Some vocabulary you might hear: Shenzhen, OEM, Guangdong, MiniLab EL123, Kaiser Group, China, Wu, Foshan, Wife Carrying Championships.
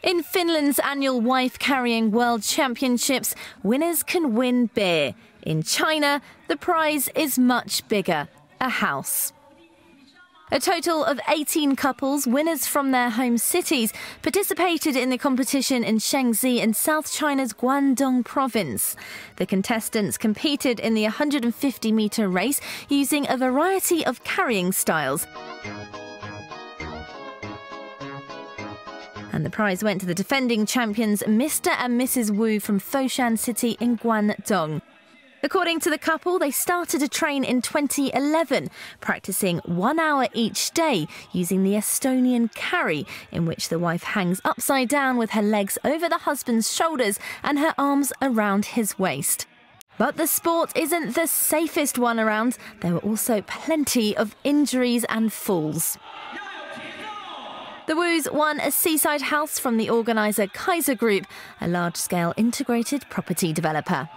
In Finland's annual wife-carrying world championships, winners can win beer. In China, the prize is much bigger, a house. A total of 18 couples, winners from their home cities, participated in the competition in Shenzhen in South China's Guangdong province. The contestants competed in the 150-meter race using a variety of carrying styles. And the prize went to the defending champions Mr. and Mrs. Wu from Foshan City in Guangdong. According to the couple, they started to train in 2011, practicing 1 hour each day using the Estonian carry, in which the wife hangs upside down with her legs over the husband's shoulders and her arms around his waist. But the sport isn't the safest one around. There were also plenty of injuries and falls. The Wus won a seaside house from the organiser Kaiser Group, a large-scale integrated property developer.